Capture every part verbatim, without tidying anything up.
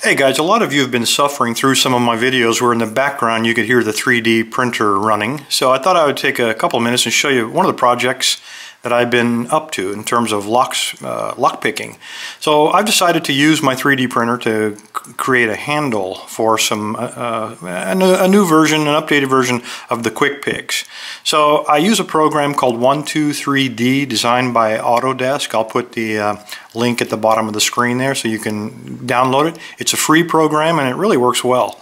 Hey guys, a lot of you have been suffering through some of my videos where in the background you could hear the three D printer running. So I thought I would take a couple of minutes and show you one of the projects that I've been up to in terms of locks, uh, lock picking. So I've decided to use my three D printer to create a handle for some uh, a new version, an updated version of the Quick Picks. So I use a program called one two three D designed by Autodesk. I'll put the uh, link at the bottom of the screen there so you can download it. It's a free program and it really works well.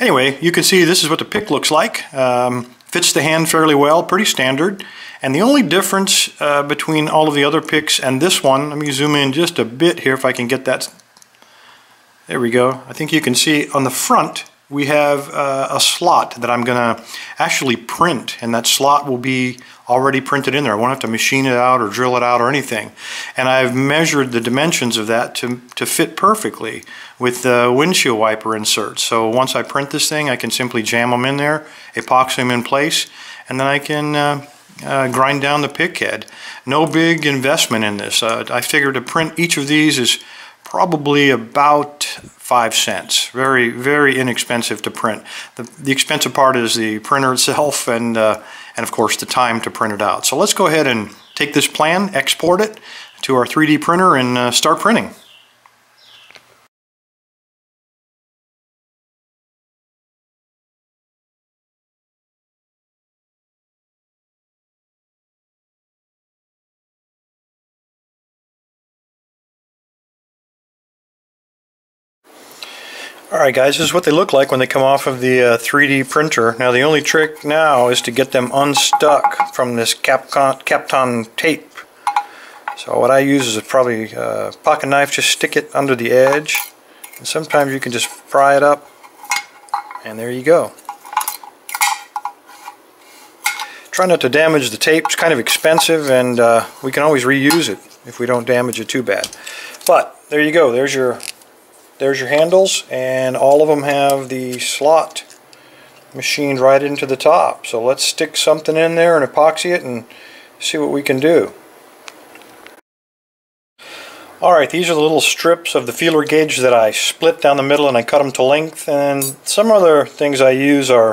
Anyway, you can see this is what the pick looks like. Um, fits the hand fairly well, pretty standard. And the only difference uh, between all of the other picks and this one, let me zoom in just a bit here if I can get that. There we go. I think you can see on the front we have uh, a slot that I'm going to actually print, and that slot will be already printed in there. I won't have to machine it out or drill it out or anything. And I've measured the dimensions of that to, to fit perfectly with the windshield wiper inserts. So once I print this thing, I can simply jam them in there, epoxy them in place, and then I can uh, Uh, grind down the pick head. No big investment in this. Uh, I figure to print each of these is probably about five cents. Very, very inexpensive to print. The, the expensive part is the printer itself and, uh, and of course the time to print it out. So let's go ahead and take this plan, export it to our three D printer and uh, start printing. Alright guys, this is what they look like when they come off of the uh, three D printer. Now the only trick now is to get them unstuck from this Kapton, Kapton tape. So what I use is probably a pocket knife, just stick it under the edge. And sometimes you can just pry it up and there you go. Try not to damage the tape, it's kind of expensive and uh, we can always reuse it if we don't damage it too bad. But there you go, there's your There's your handles, and all of them have the slot machined right into the top. So let's stick something in there and epoxy it and see what we can do. Alright, these are the little strips of the feeler gauge that I split down the middle and I cut them to length. And some other things I use are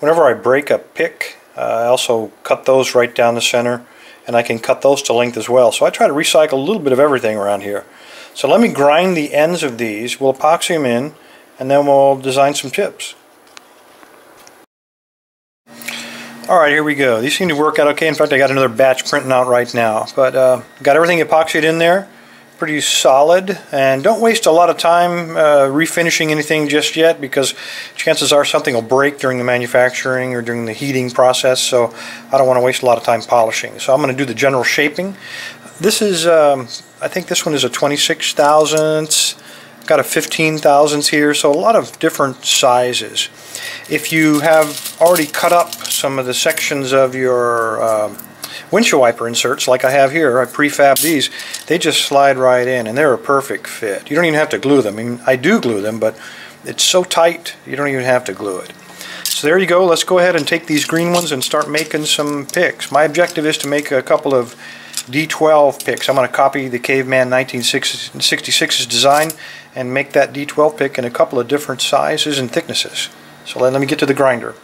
whenever I break a pick, uh, I also cut those right down the center, and I can cut those to length as well. So I try to recycle a little bit of everything around here. So let me grind the ends of these, we'll epoxy them in, and then we'll design some tips. Alright, here we go. These seem to work out okay. In fact, I got another batch printing out right now. But uh, got everything epoxied in there, pretty solid, and don't waste a lot of time uh, refinishing anything just yet because chances are something will break during the manufacturing or during the heating process, so I don't want to waste a lot of time polishing. So I'm going to do the general shaping. This is, um, I think this one is a twenty-six thousandths, got a fifteen thousandths here, so a lot of different sizes. If you have already cut up some of the sections of your um, windshield wiper inserts, like I have here, I prefab these, they just slide right in and they're a perfect fit. You don't even have to glue them. I mean, I do glue them, but it's so tight, you don't even have to glue it. So there you go, let's go ahead and take these green ones and start making some picks. My objective is to make a couple of D twelve picks. I'm going to copy the Caveman nineteen sixty-six's design and make that D twelve pick in a couple of different sizes and thicknesses. So let, let me get to the grinder.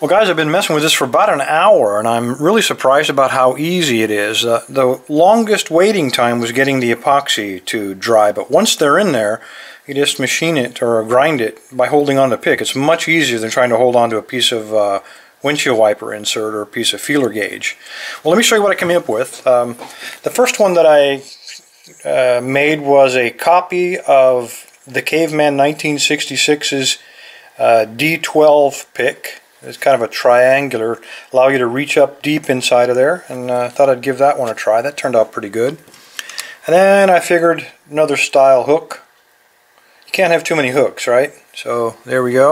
Well guys, I've been messing with this for about an hour and I'm really surprised about how easy it is. Uh, the longest waiting time was getting the epoxy to dry, but once they're in there, you just machine it or grind it by holding on the pick. It's much easier than trying to hold on to a piece of uh, windshield wiper insert or a piece of feeler gauge. Well, let me show you what I came up with. Um, the first one that I uh, made was a copy of the Caveman nineteen sixty-six's uh, D twelve pick. It's kind of a triangular, allow you to reach up deep inside of there, and I uh, thought I'd give that one a try. That turned out pretty good. And then I figured another style hook. You can't have too many hooks, right? So there we go.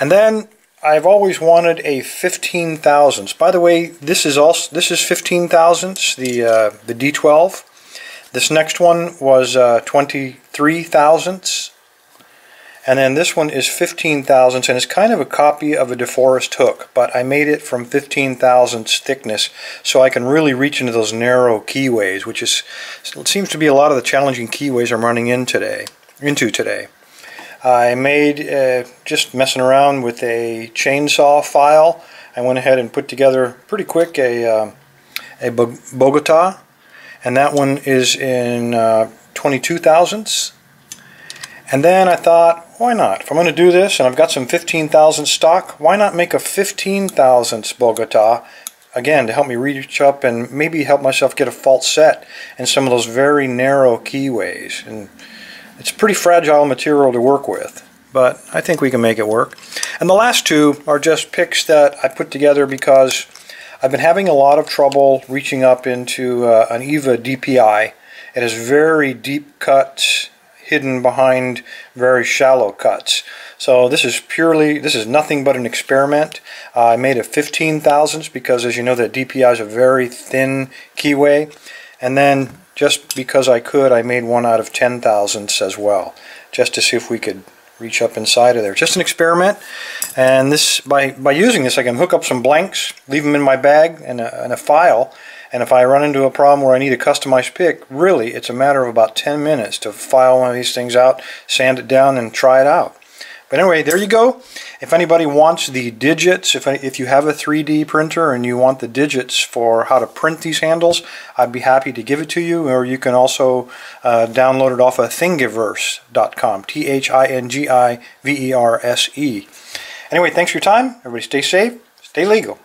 And then I've always wanted a fifteen thousandths. By the way, this is also this is fifteen thousandths, the uh, the D twelve. This next one was uh, twenty-three thousandths, And then this one is fifteen thousandths, and it's kind of a copy of a DeForest hook, but I made it from fifteen thousandths thickness, so I can really reach into those narrow keyways, which is it seems to be a lot of the challenging keyways I'm running in today, into today. I made, uh, just messing around with a chainsaw file, I went ahead and put together pretty quick a, uh, a Bogota, and that one is in uh, twenty-two thousandths. And then I thought, why not? If I'm going to do this, and I've got some fifteen thousandths stock, why not make a fifteen thousandths Bogota, again, to help me reach up and maybe help myself get a false set in some of those very narrow keyways. And it's pretty fragile material to work with, but I think we can make it work. And the last two are just picks that I put together because I've been having a lot of trouble reaching up into uh, an E V A D P I. It has very deep cuts hidden behind very shallow cuts. So this is purely, this is nothing but an experiment. Uh, I made a fifteen thousandths because, as you know, that D P I is a very thin keyway. And then just because I could, I made one out of ten thousandths as well, just to see if we could reach up inside of there. Just an experiment. And this, by, by using this, I can hook up some blanks, leave them in my bag and a, and a file. And if I run into a problem where I need a customized pick, really it's a matter of about ten minutes to file one of these things out, sand it down, and try it out. But anyway, there you go. If anybody wants the digits, if, if you have a three D printer and you want the digits for how to print these handles, I'd be happy to give it to you. Or you can also uh, download it off of Thingiverse dot com, T H I N G I V E R S E. Anyway, thanks for your time. Everybody stay safe, stay legal.